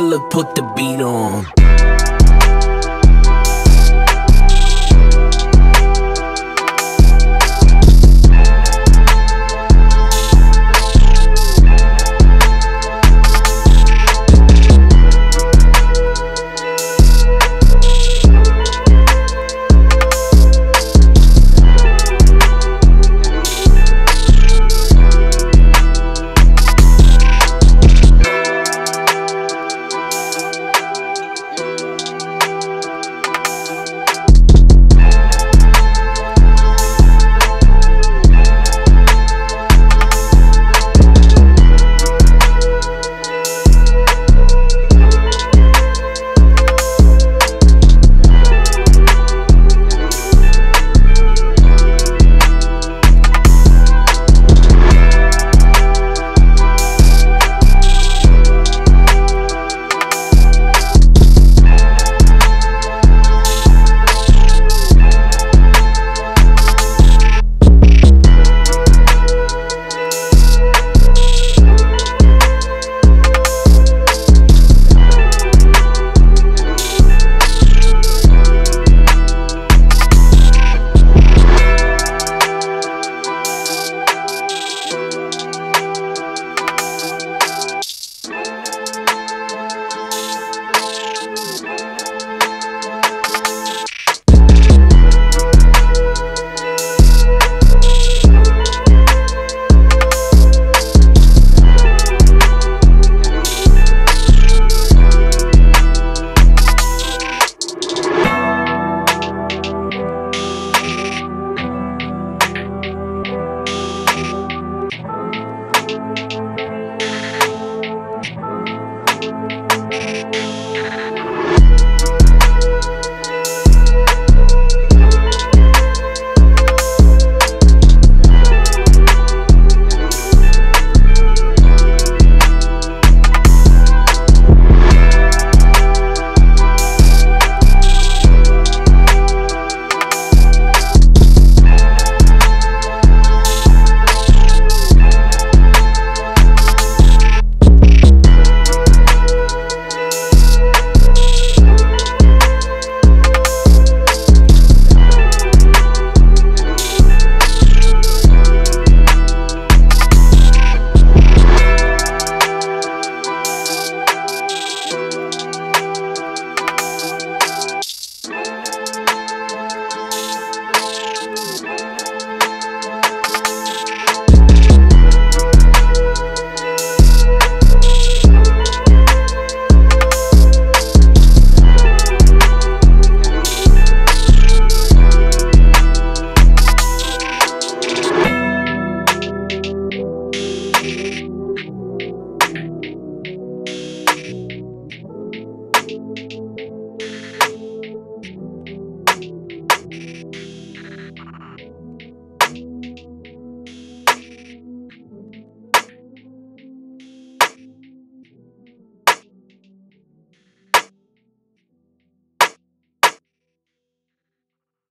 look, put the beat on.